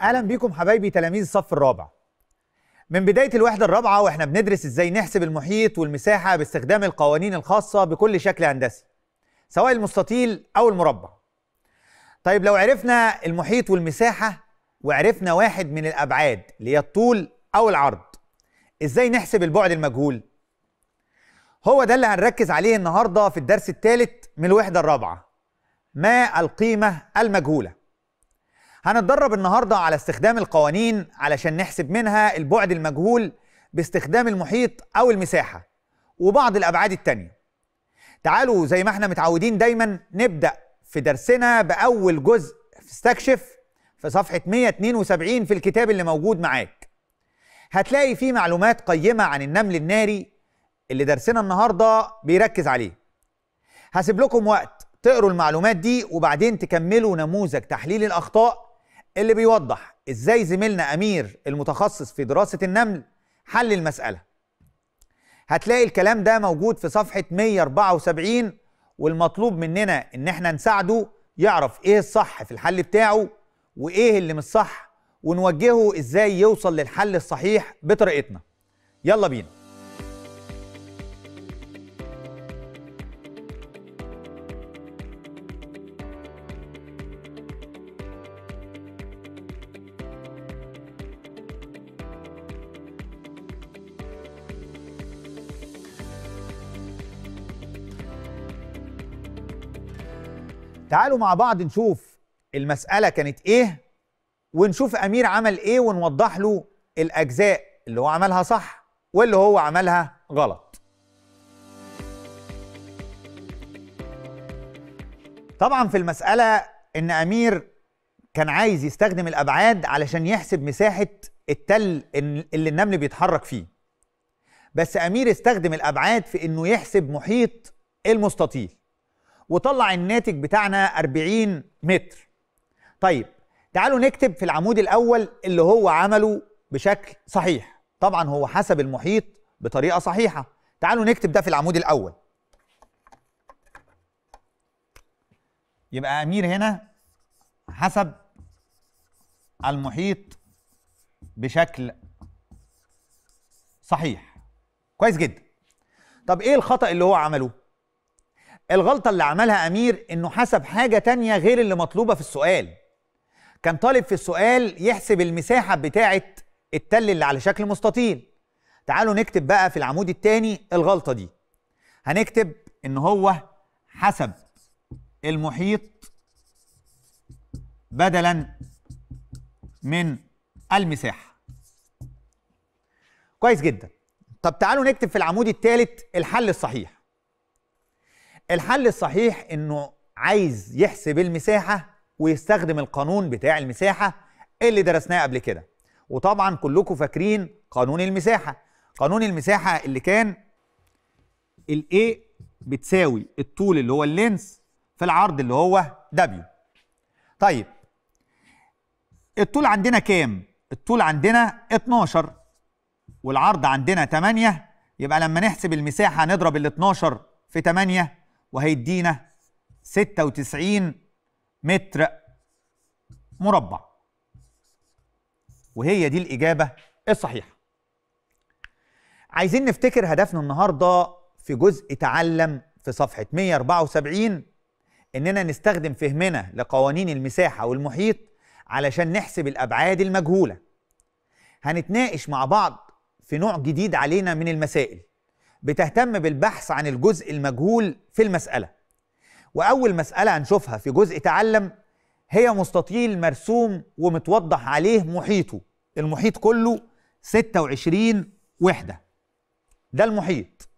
اهلا بيكم حبايبي تلاميذ الصف الرابع. من بدايه الوحده الرابعه واحنا بندرس ازاي نحسب المحيط والمساحه باستخدام القوانين الخاصه بكل شكل هندسي، سواء المستطيل او المربع. طيب لو عرفنا المحيط والمساحه وعرفنا واحد من الابعاد اللي هي الطول او العرض، ازاي نحسب البعد المجهول؟ هو ده اللي هنركز عليه النهارده في الدرس الثالث من الوحده الرابعه، ما القيمه المجهوله. هنتدرب النهارده على استخدام القوانين علشان نحسب منها البعد المجهول باستخدام المحيط او المساحه وبعض الابعاد التانيه. تعالوا زي ما احنا متعودين دايما نبدا في درسنا باول جزء في استكشف في صفحه 172 في الكتاب اللي موجود معاك. هتلاقي فيه معلومات قيمه عن النمل الناري اللي درسنا النهارده بيركز عليه. هسيب لكم وقت تقروا المعلومات دي وبعدين تكملوا نموذج تحليل الاخطاء اللي بيوضح ازاي زميلنا امير المتخصص في دراسة النمل حل المسألة. هتلاقي الكلام ده موجود في صفحة 174 والمطلوب مننا ان احنا نساعده يعرف ايه الصح في الحل بتاعه وايه اللي مش صح ونوجهه ازاي يوصل للحل الصحيح بطريقتنا. يلا بينا. تعالوا مع بعض نشوف المسألة كانت ايه ونشوف امير عمل ايه ونوضح له الاجزاء اللي هو عملها صح واللي هو عملها غلط. طبعا في المسألة ان امير كان عايز يستخدم الابعاد علشان يحسب مساحة التل اللي النمل بيتحرك فيه، بس امير استخدم الابعاد في انه يحسب محيط المستطيل وطلع الناتج بتاعنا 40 متر. طيب تعالوا نكتب في العمود الأول اللي هو عمله بشكل صحيح. طبعا هو حسب المحيط بطريقة صحيحة. تعالوا نكتب ده في العمود الأول. يبقى أمير هنا حسب المحيط بشكل صحيح. كويس جدا. طب إيه الخطأ اللي هو عمله؟ الغلطة اللي عملها أمير إنه حسب حاجة تانية غير اللي مطلوبة في السؤال. كان طالب في السؤال يحسب المساحة بتاعة التل اللي على شكل مستطيل. تعالوا نكتب بقى في العمود التاني الغلطة دي. هنكتب إن هو حسب المحيط بدلا من المساحة. كويس جدا. طب تعالوا نكتب في العمود التالت الحل الصحيح. الحل الصحيح انه عايز يحسب المساحة ويستخدم القانون بتاع المساحة اللي درسناه قبل كده، وطبعا كلكم فاكرين قانون المساحة. قانون المساحة اللي كان ال A بتساوي الطول اللي هو اللينس في العرض اللي هو W. طيب الطول عندنا كام؟ الطول عندنا 12 والعرض عندنا 8، يبقى لما نحسب المساحة نضرب ال 12 في 8 وهيدينا 96 متر مربع، وهي دي الإجابة الصحيحة. عايزين نفتكر هدفنا النهاردة في جزء تعلم في صفحة 174 إننا نستخدم فهمنا لقوانين المساحة والمحيط علشان نحسب الأبعاد المجهولة. هنتناقش مع بعض في نوع جديد علينا من المسائل بتهتم بالبحث عن الجزء المجهول في المسألة. وأول مسألة هنشوفها في جزء تعلم هي مستطيل مرسوم ومتوضح عليه محيطه. المحيط كله 26 وحدة، ده المحيط.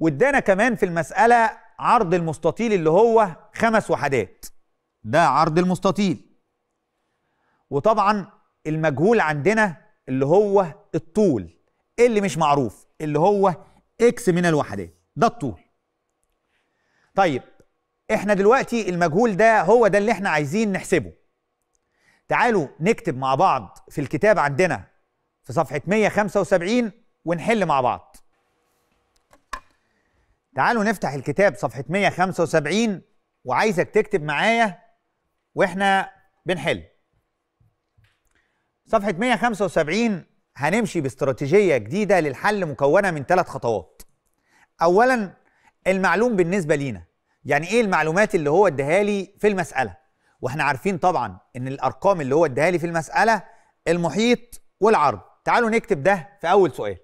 وادانا كمان في المسألة عرض المستطيل اللي هو 5 وحدات، ده عرض المستطيل. وطبعا المجهول عندنا اللي هو الطول اللي مش معروف اللي هو اكس من الوحدات، ده الطول. طيب احنا دلوقتي المجهول ده هو ده اللي احنا عايزين نحسبه. تعالوا نكتب مع بعض في الكتاب عندنا في صفحة 175 ونحل مع بعض. تعالوا نفتح الكتاب صفحة 175 وعايزك تكتب معايا واحنا بنحل. صفحة 175 هنمشي باستراتيجية جديدة للحل مكونة من 3 خطوات. أولا المعلوم بالنسبة لينا، يعني إيه المعلومات اللي هو اداها لي في المسألة؟ وإحنا عارفين طبعا إن الأرقام اللي هو اداها لي في المسألة المحيط والعرض. تعالوا نكتب ده في أول سؤال.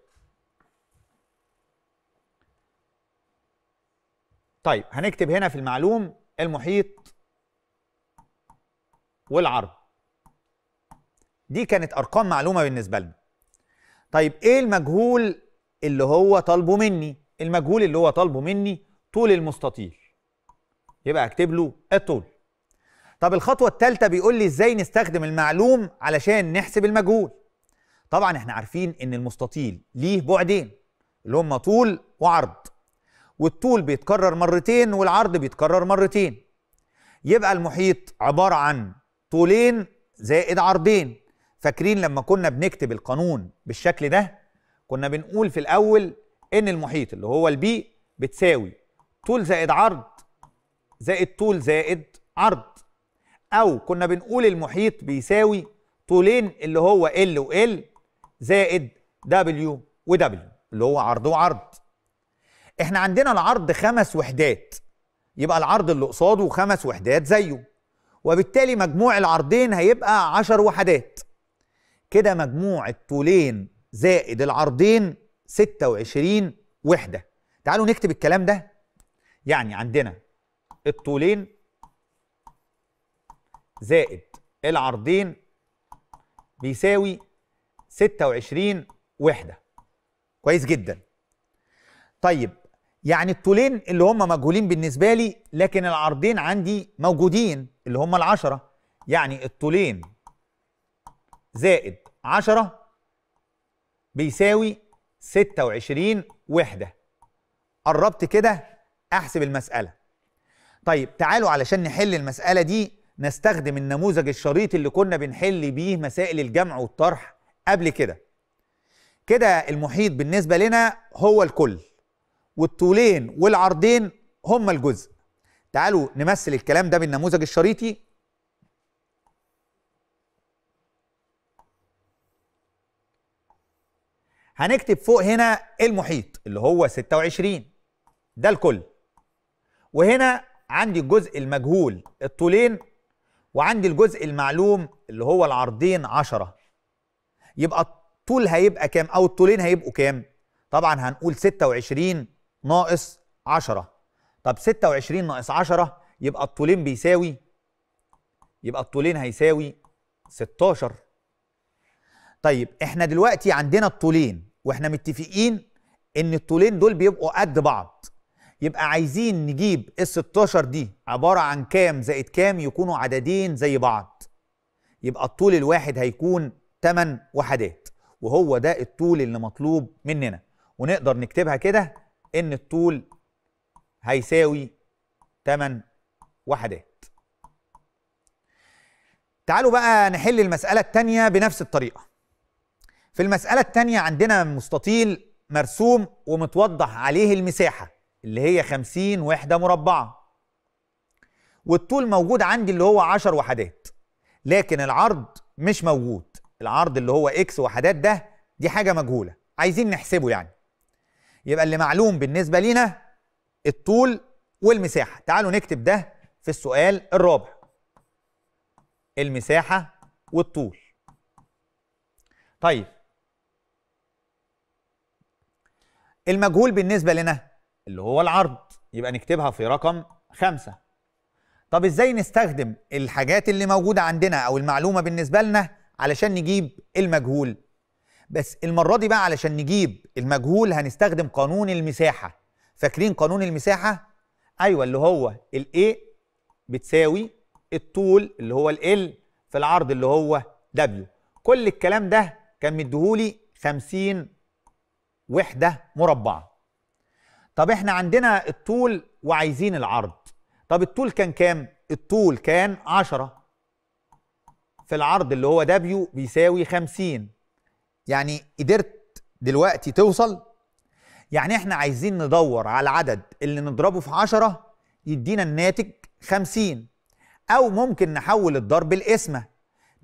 طيب هنكتب هنا في المعلوم المحيط والعرض، دي كانت أرقام معلومة بالنسبة لنا. طيب إيه المجهول اللي هو طالبه مني؟ المجهول اللي هو طالبه مني طول المستطيل، يبقى أكتب له الطول. طب الخطوة الثالثة بيقول لي إزاي نستخدم المعلوم علشان نحسب المجهول. طبعا إحنا عارفين إن المستطيل ليه بعدين اللي هم طول وعرض، والطول بيتكرر مرتين والعرض بيتكرر مرتين، يبقى المحيط عبارة عن طولين زائد عرضين. فاكرين لما كنا بنكتب القانون بالشكل ده كنا بنقول في الأول إن المحيط اللي هو البي بتساوي طول زائد عرض زائد طول زائد عرض، أو كنا بنقول المحيط بيساوي طولين اللي هو ال وال زائد دبليو ودبليو اللي هو عرض وعرض. إحنا عندنا العرض 5 وحدات، يبقى العرض اللي قصاده 5 وحدات زيه، وبالتالي مجموع العرضين هيبقى 10 وحدات. كده مجموع الطولين زائد العرضين 26 وحدة. تعالوا نكتب الكلام ده، يعني عندنا الطولين زائد العرضين بيساوي 26 وحدة. كويس جدا. طيب يعني الطولين اللي هم مجهولين بالنسبة لي لكن العرضين عندي موجودين اللي هم 10، يعني الطولين زائد 10 بيساوي 26 وحدة. قربت كده أحسب المسألة. طيب تعالوا علشان نحل المسألة دي نستخدم النموذج الشريط اللي كنا بنحل بيه مسائل الجمع والطرح قبل كده. كده المحيط بالنسبة لنا هو الكل، والطولين والعرضين هم الجزء. تعالوا نمثل الكلام ده بالنموذج الشريطي. هنكتب فوق هنا المحيط اللي هو 26 ده الكل، وهنا عندي الجزء المجهول الطولين، وعندي الجزء المعلوم اللي هو العرضين 10. يبقى الطول هيبقى كام او الطولين هيبقوا كام؟ طبعا هنقول 26 ناقص 10. طب 26 ناقص 10 يبقى الطولين بيساوي، يبقى الطولين هيساوي 16. طيب احنا دلوقتي عندنا الطولين واحنا متفقين ان الطولين دول بيبقوا قد بعض، يبقى عايزين نجيب ال 16 دي عبارة عن كام زائد كام يكونوا عددين زي بعض. يبقى الطول الواحد هيكون 8 وحدات، وهو ده الطول اللي مطلوب مننا، ونقدر نكتبها كده ان الطول هيساوي 8 وحدات. تعالوا بقى نحل المسألة التانية بنفس الطريقة. في المسألة التانية عندنا مستطيل مرسوم ومتوضح عليه المساحة اللي هي 50 وحدة مربعة، والطول موجود عندي اللي هو 10 وحدات، لكن العرض مش موجود. العرض اللي هو اكس وحدات ده دي حاجة مجهولة عايزين نحسبه يعني. يبقى اللي معلوم بالنسبة لينا الطول والمساحة. تعالوا نكتب ده في السؤال الرابع، المساحة والطول. طيب المجهول بالنسبة لنا اللي هو العرض، يبقى نكتبها في رقم 5. طب ازاي نستخدم الحاجات اللي موجودة عندنا او المعلومة بالنسبة لنا علشان نجيب المجهول؟ بس المرة دي بقى علشان نجيب المجهول هنستخدم قانون المساحة. فاكرين قانون المساحة؟ ايوه، اللي هو ال A بتساوي الطول اللي هو ال L في العرض اللي هو W. كل الكلام ده كان مديهولي 50 وحدة مربعة. طب احنا عندنا الطول وعايزين العرض. طب الطول كان كام؟ الطول كان 10 في العرض اللي هو W بيساوي 50. يعني قدرت دلوقتي توصل؟ يعني احنا عايزين ندور على العدد اللي نضربه في 10 يدينا الناتج 50، أو ممكن نحول الضرب القسمة،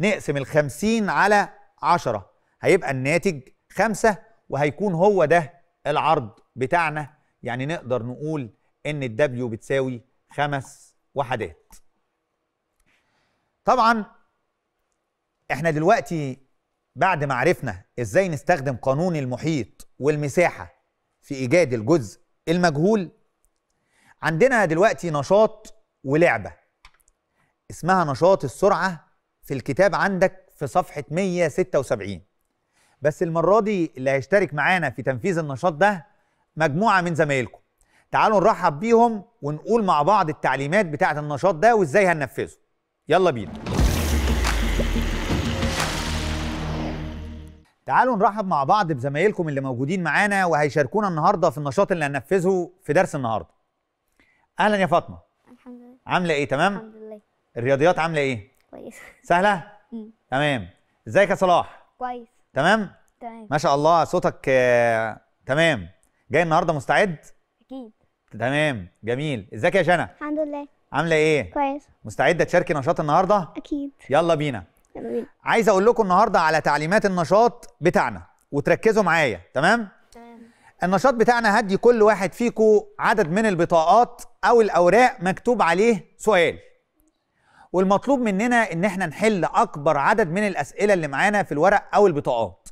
نقسم ال50 على 10، هيبقى الناتج 5، وهيكون هو ده العرض بتاعنا. يعني نقدر نقول ان الدبليو بتساوي 5 وحدات. طبعا احنا دلوقتي بعد ما عرفنا ازاي نستخدم قانون المحيط والمساحة في ايجاد الجزء المجهول، عندنا دلوقتي نشاط ولعبة اسمها نشاط السرعة في الكتاب عندك في صفحة 176. بس المرة دي اللي هيشترك معانا في تنفيذ النشاط ده مجموعة من زمايلكم، تعالوا نرحب بيهم ونقول مع بعض التعليمات بتاعة النشاط ده وازاي هننفذه. يلا بينا. تعالوا نرحب مع بعض بزمايلكم اللي موجودين معانا وهيشاركونا النهارده في النشاط اللي هننفذه في درس النهارده. اهلا يا فاطمه. الحمد لله. عامله ايه؟ تمام الحمد لله. الرياضيات عامله ايه؟ كويس. سهله. تمام. ازيك يا صلاح؟ كويس. تمام تمام. ما شاء الله صوتك تمام. جاي النهارده مستعد؟ اكيد. تمام جميل. ازيك يا جنى؟ الحمد لله. عامله ايه؟ كويس. مستعده تشاركي نشاط النهارده؟ اكيد. يلا بينا. عايز اقول لكم النهارده على تعليمات النشاط بتاعنا وتركزوا معايا. تمام؟ تمام. النشاط بتاعنا هدي كل واحد فيكم عدد من البطاقات او الاوراق مكتوب عليه سؤال، والمطلوب مننا ان احنا نحل اكبر عدد من الاسئله اللي معانا في الورق او البطاقات،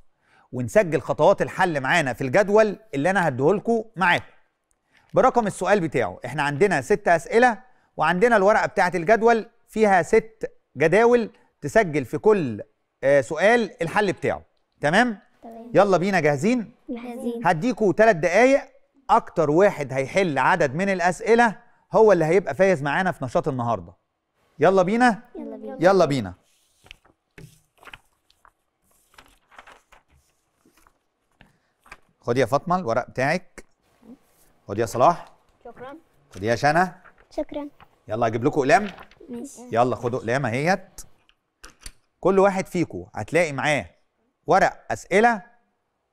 ونسجل خطوات الحل معانا في الجدول اللي انا هديهولكم معاكم برقم السؤال بتاعه. احنا عندنا 6 اسئله، وعندنا الورقه بتاعه الجدول فيها 6 جداول تسجل في كل سؤال الحل بتاعه. تمام؟ تمام. يلا بينا. جاهزين؟ جاهزين. هديكوا 3 دقايق، اكتر واحد هيحل عدد من الاسئله هو اللي هيبقى فايز معانا في نشاط النهارده. يلا بينا؟ يلا بينا. يلا بينا. خدي يا فاطمه الورق بتاعك. خدي يا صلاح. شكرا. خدي يا شنى. شكرا. يلا اجيب لكم اقلام. ماشي. يلا خدوا اقلام اهيت. كل واحد فيكم هتلاقي معاه ورق اسئله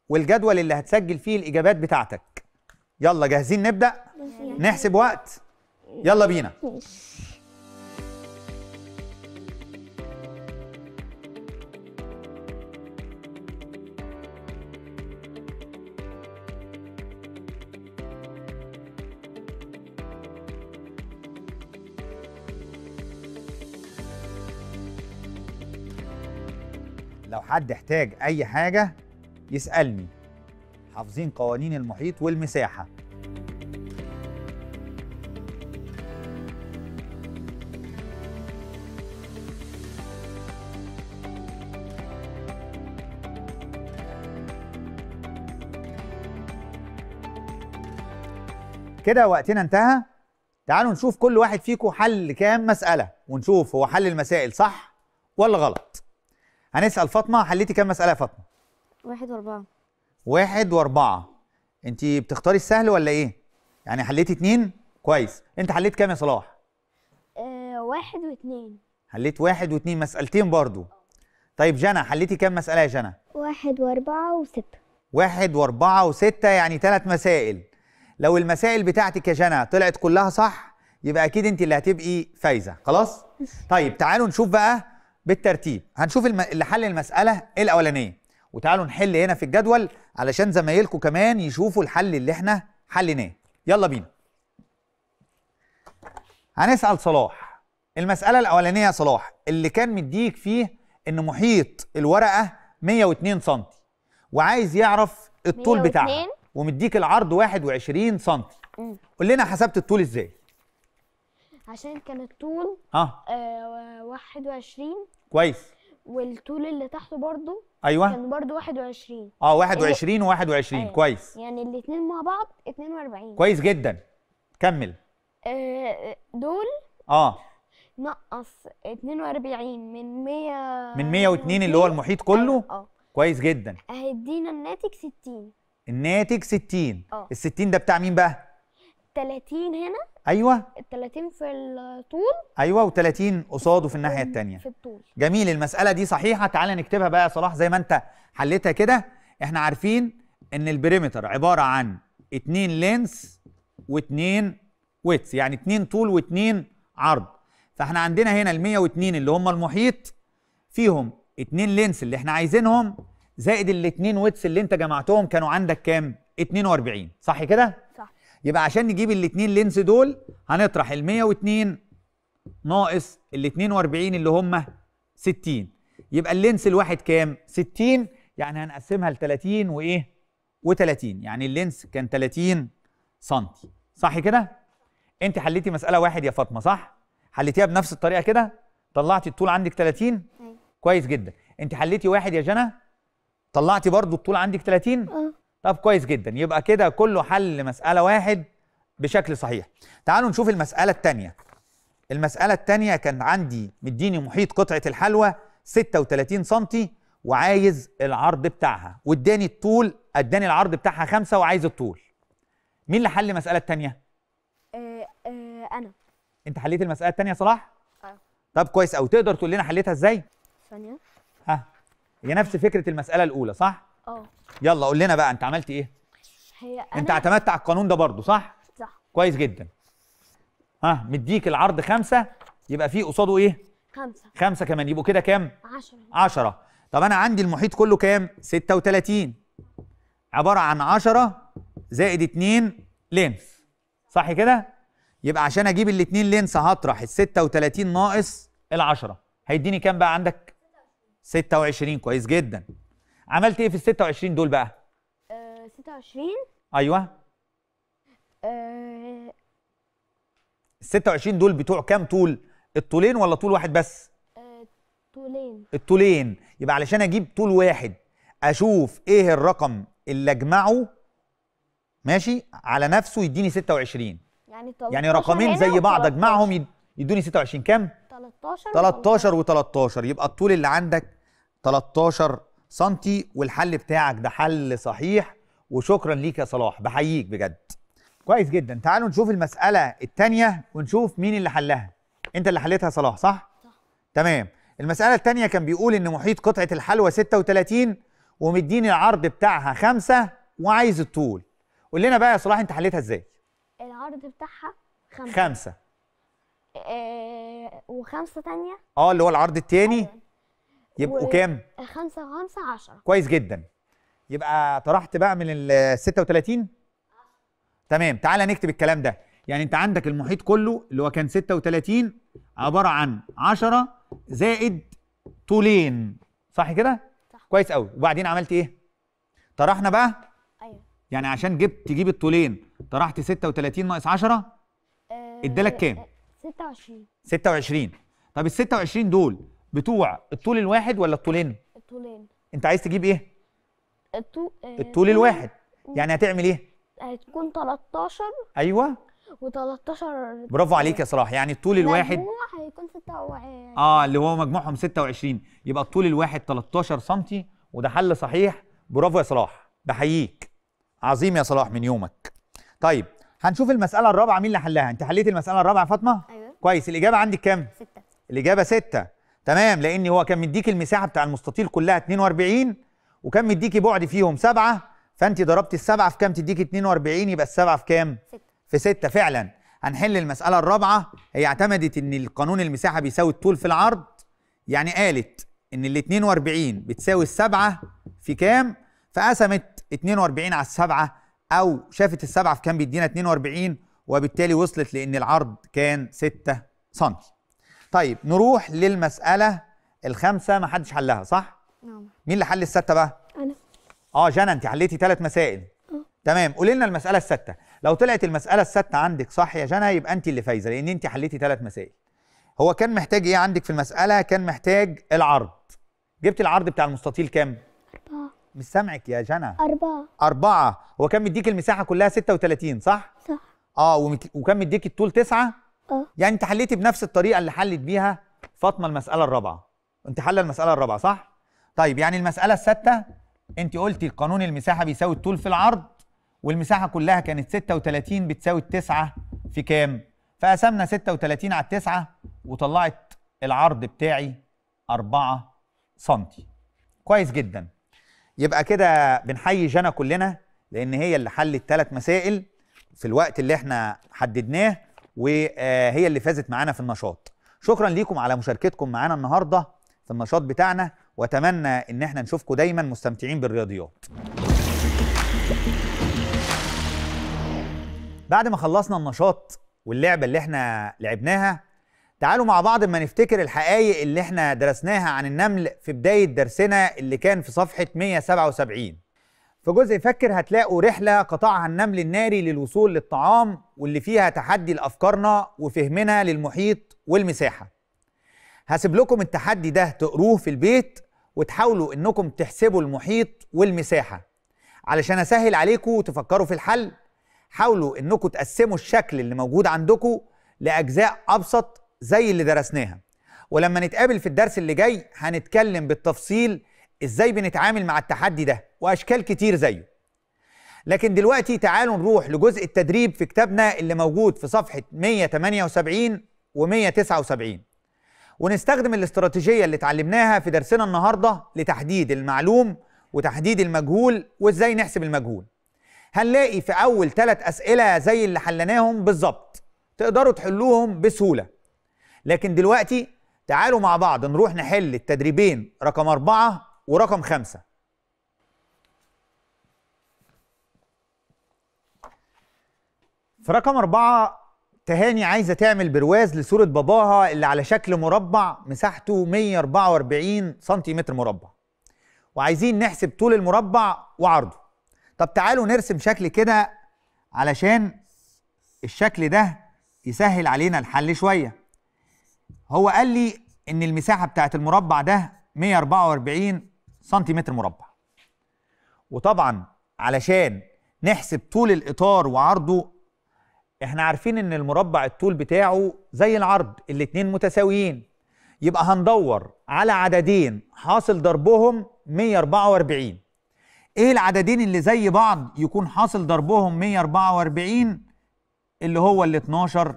والجدول اللي هتسجل فيه الاجابات بتاعتك. يلا جاهزين نبدا؟ نحسب وقت. يلا بينا. لو حد احتاج أي حاجة يسألني. حافظين قوانين المحيط والمساحة. كده وقتنا انتهى. تعالوا نشوف كل واحد فيكم حل كام مسألة، ونشوف هو حل المسائل صح ولا غلط. هنسأل فاطمة، حليتي كام مسألة يا فاطمة؟ 1 و4. 1 و4. أنتِ بتختاري السهل ولا إيه؟ يعني حليتي 2؟ كويس. أنت حليت كام يا صلاح؟ 1 و2. حليت 1 و2، مسألتين برضو. طيب جنى، حليتي كام مسألة يا جنى؟ 1 و4 و6. 1 و4 و6، يعني 3 مسائل. لو المسائل بتاعتك يا جنى طلعت كلها صح يبقى أكيد أنتِ اللي هتبقي فايزة، خلاص؟ طيب تعالوا نشوف بقى بالترتيب. هنشوف اللي حل المسألة الأولانية، وتعالوا نحل هنا في الجدول علشان زمايلكم كمان يشوفوا الحل اللي احنا حليناه. يلا بينا. هنسأل صلاح المسألة الأولانية. يا صلاح اللي كان مديك فيه إن محيط الورقة 102 سم، وعايز يعرف الطول بتاعها، ومديك العرض 21 سم. قول لنا حسبت الطول إزاي؟ عشان كان الطول 21. كويس. والطول اللي تحته برضه كان برضه 21. 21 و21. أيوة. كويس. يعني الاثنين مع بعض 42. كويس جدا. كمل. دول نقص 42 من 100 من 102 اللي هو المحيط كله. كويس جدا. هيدينا الناتج 60. الناتج 60. ال 60 ده بتاع مين بقى؟ 30 هنا. ايوه. 30 في الطول. ايوه، و30 قصاده في الناحيه الثانيه في الطول. جميل. المساله دي صحيحه. تعال نكتبها بقى يا صلاح زي ما انت حليتها كده. احنا عارفين ان البريمتر عباره عن 2 لينس و2 ويدث، يعني 2 طول و2 عرض. فاحنا عندنا هنا ال 102 اللي هم المحيط فيهم 2 لينس اللي احنا عايزينهم زائد الاثنين ويتس اللي انت جمعتهم كانوا عندك كام؟ 42، صح كده؟ صح. يبقى عشان نجيب الاثنين لينس دول هنطرح ال 102 ناقص ال 42 اللي هم 60، يبقى اللينس الواحد كام؟ 60، يعني هنقسمها ل 30 وايه؟ و30، يعني اللينس كان 30 سم، صح كده؟ انت حليتي مسألة واحد يا فاطمة صح؟ حليتيها بنفس الطريقة كده؟ طلعتي الطول عندك 30؟ كويس جدا. انت حليتي واحد يا جنى؟ طلعتي برضو الطول عندك 30؟ طب كويس جدا، يبقى كده كله حل مسألة واحد بشكل صحيح. تعالوا نشوف المسألة الثانية. المسألة الثانية كان عندي مديني محيط قطعة الحلوى 36 سم وعايز العرض بتاعها، واداني الطول، اداني العرض بتاعها 5 وعايز الطول. مين اللي حل المسألة الثانية؟ أنا. أنت حليت المسألة الثانية يا صلاح؟ طب كويس أوي، تقدر تقول لنا حليتها إزاي؟ ثانية. ها؟ هي نفس فكرة المسألة الأولى صح؟ يلا قول لنا بقى أنت عملت إيه؟ هي أنا أنت اعتمدت على القانون ده برضه صح؟ صح. كويس جدا. ها مديك العرض 5 يبقى فيه قصاده إيه؟ 5 كمان يبقوا كده كام؟ 10. طب أنا عندي المحيط كله كام؟ 36 عبارة عن 10 زائد 2 لينس، صح كده؟ يبقى عشان اجيب الاثنين لينس هطرح ال 36 ناقص ال 10 هيديني كام بقى عندك؟ 26. كويس جدا. عملت ايه في ال 26 دول بقى؟ 26 ايوه ال 26 دول بتوع كام طول؟ الطولين ولا طول واحد بس؟ طولين. الطولين، يبقى علشان اجيب طول واحد اشوف ايه الرقم اللي اجمعه ماشي على نفسه يديني 26، يعني رقمين زي بعض اجمعهم يدوني 26 كام؟ 13 و13، يبقى الطول اللي عندك 13 سم والحل بتاعك ده حل صحيح، وشكرا ليك يا صلاح بحييك بجد. كويس جدا، تعالوا نشوف المسألة الثانية ونشوف مين اللي حلها. أنت اللي حليتها يا صلاح صح؟ صح. تمام، المسألة الثانية كان بيقول إن محيط قطعة الحلوى 36 ومديني العرض بتاعها 5 وعايز الطول. قول لنا بقى يا صلاح أنت حليتها إزاي؟ العرض بتاعها 5 و5 تانية اللي هو العرض التاني يبقوا كام؟ 5 و5 10. كويس جدا، يبقى طرحت بقى من ال 36. تمام، تعالى نكتب الكلام ده. يعني انت عندك المحيط كله اللي هو كان 36 عبارة عن 10 زائد طولين، صح كده؟ صح. كويس قوي، وبعدين عملت ايه؟ طرحنا بقى، يعني عشان تجيب الطولين طرحت 36 ناقص 10 ادالك كام؟ 26. طب ال 26 دول بتوع الطول الواحد ولا الطولين؟ الطولين. انت عايز تجيب ايه؟ الطول الواحد، يعني هتعمل ايه؟ هتكون 13 ايوه و13. برافو عليك يا صلاح، يعني الطول الواحد مجموع هيكون 26 اللي هو مجموعهم 26، يبقى الطول الواحد 13 سم وده حل صحيح. برافو يا صلاح بحييك، عظيم يا صلاح من يومك. طيب هنشوف المسألة الرابعة مين اللي حلها. انت حليت المسألة الرابعة يا فاطمة؟ ايوه. كويس، الإجابة عندك كام؟ 6. الإجابة 6. تمام، لأن هو كان مديكي المساحة بتاع المستطيل كلها 42 وكان مديكي بعد فيهم 7، فأنت ضربت ال7 في كام تديكي 42، يبقى ال7 في كام؟ 6. في 6 فعلا. هنحل المسألة الرابعة، هي اعتمدت إن القانون المساحة بيساوي الطول في العرض، يعني قالت إن ال 42 بتساوي ال7 في كام؟ فقسمت 42 على 7 او شافت ال7 في كام بيدينا 42، وبالتالي وصلت لان العرض كان 6 سم. طيب نروح للمسألة الخامسة، ما حدش حلها صح؟ نعم. مين اللي حل الستة بقى؟ انا. جنى انت حليتي 3 مسائل. تمام، قولي لنا المسألة الستة. لو طلعت المسألة الستة عندك صح يا جنى يبقى انت اللي فايزة، لان انت حليتي 3 مسائل. هو كان محتاج ايه عندك في المسألة؟ كان محتاج العرض. جبت العرض بتاع المستطيل كام؟ 4. مش سامعك يا جنى. 4. هو كان مديك المساحة كلها 36 صح؟ صح. وكان مديك الطول 9. يعني انت حليتي بنفس الطريقة اللي حلت بيها فاطمة المسألة الرابعة. انت حل المسألة الرابعة صح؟ طيب يعني المسألة الستة انت قلتي القانون المساحة بيساوي الطول في العرض، والمساحة كلها كانت 36 بتساوي 9 في كام؟ فقسمنا 36 على 9 وطلعت العرض بتاعي 4 سم. كويس جدا، يبقى كده بنحيي جنى كلنا لان هي اللي حلت 3 مسائل في الوقت اللي احنا حددناه، وهي اللي فازت معانا في النشاط. شكرا ليكم على مشاركتكم معانا النهارده في النشاط بتاعنا، واتمنى ان احنا نشوفكم دايما مستمتعين بالرياضيات. بعد ما خلصنا النشاط واللعبه اللي احنا لعبناها، تعالوا مع بعض اما نفتكر الحقائق اللي احنا درسناها عن النمل في بدايه درسنا اللي كان في صفحه 177. في جزء فكر هتلاقوا رحله قطعها النمل الناري للوصول للطعام، واللي فيها تحدي لافكارنا وفهمنا للمحيط والمساحه. هسيب لكم التحدي ده تقروه في البيت وتحاولوا انكم تحسبوا المحيط والمساحه. علشان اسهل عليكم وتفكروا في الحل، حاولوا انكم تقسموا الشكل اللي موجود عندكم لاجزاء ابسط زي اللي درسناها. ولما نتقابل في الدرس اللي جاي هنتكلم بالتفصيل ازاي بنتعامل مع التحدي ده واشكال كتير زيه. لكن دلوقتي تعالوا نروح لجزء التدريب في كتابنا اللي موجود في صفحة 178 و179 ونستخدم الاستراتيجية اللي اتعلمناها في درسنا النهاردة لتحديد المعلوم وتحديد المجهول وازاي نحسب المجهول. هنلاقي في اول 3 اسئلة زي اللي حلناهم بالظبط، تقدروا تحلوهم بسهولة. لكن دلوقتي تعالوا مع بعض نروح نحل التدريبين رقم 4 ورقم 5. في رقم 4 تهاني عايزة تعمل برواز لصورة باباها اللي على شكل مربع مساحته 144 سنتيمتر مربع، وعايزين نحسب طول المربع وعرضه. طب تعالوا نرسم شكل كده علشان الشكل ده يسهل علينا الحل شوية. هو قال لي ان المساحه بتاعت المربع ده 144 سنتيمتر مربع، وطبعا علشان نحسب طول الاطار وعرضه احنا عارفين ان المربع الطول بتاعه زي العرض، الاتنين متساويين، يبقى هندور على عددين حاصل ضربهم 144. ايه العددين اللي زي بعض يكون حاصل ضربهم 144؟ اللي هو ال 12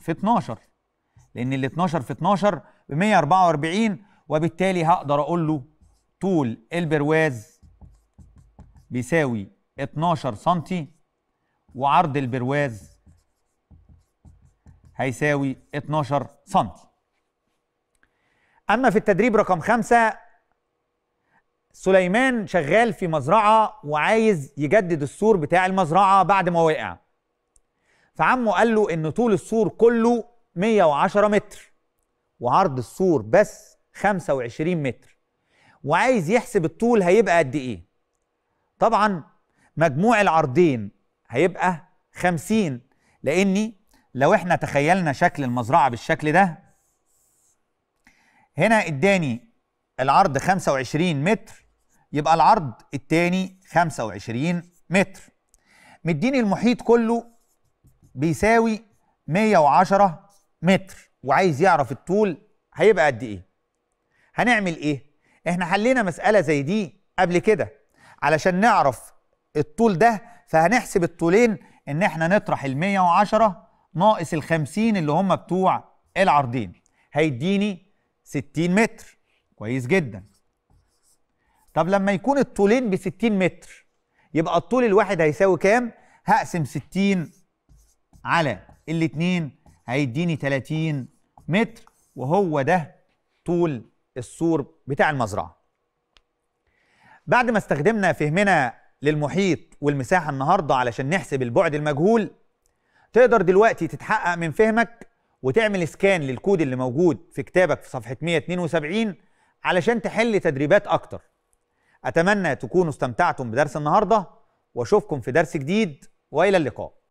في 12، لأن ال 12 في 12 ب 144، وبالتالي هقدر أقول له طول البرواز بيساوي 12 سنتي وعرض البرواز هيساوي 12 سنتي. أما في التدريب رقم 5، سليمان شغال في مزرعة وعايز يجدد السور بتاع المزرعة بعد ما وقع، فعمه قال له إن طول السور كله 110 متر وعرض السور بس 25 متر، وعايز يحسب الطول هيبقى قد ايه. طبعا مجموع العرضين هيبقى 50، لاني لو احنا تخيلنا شكل المزرعة بالشكل ده، هنا اداني العرض 25 متر، يبقى العرض التاني 25 متر. مديني المحيط كله بيساوي 110 متر وعايز يعرف الطول هيبقى قد ايه. هنعمل ايه؟ احنا حلينا مسألة زي دي قبل كده علشان نعرف الطول ده، فهنحسب الطولين ان احنا نطرح ال 110 ناقص ال 50 اللي هم بتوع العرضين، هيديني 60 متر. كويس جدا. طب لما يكون الطولين ب 60 متر يبقى الطول الواحد هيساوي كام؟ هقسم 60 على الاتنين هيديني 30 متر، وهو ده طول السور بتاع المزرعة. بعد ما استخدمنا فهمنا للمحيط والمساحة النهاردة علشان نحسب البعد المجهول، تقدر دلوقتي تتحقق من فهمك وتعمل سكان للكود اللي موجود في كتابك في صفحة 172 علشان تحل تدريبات أكتر. أتمنى تكونوا استمتعتم بدرس النهاردة، وأشوفكم في درس جديد، وإلى اللقاء.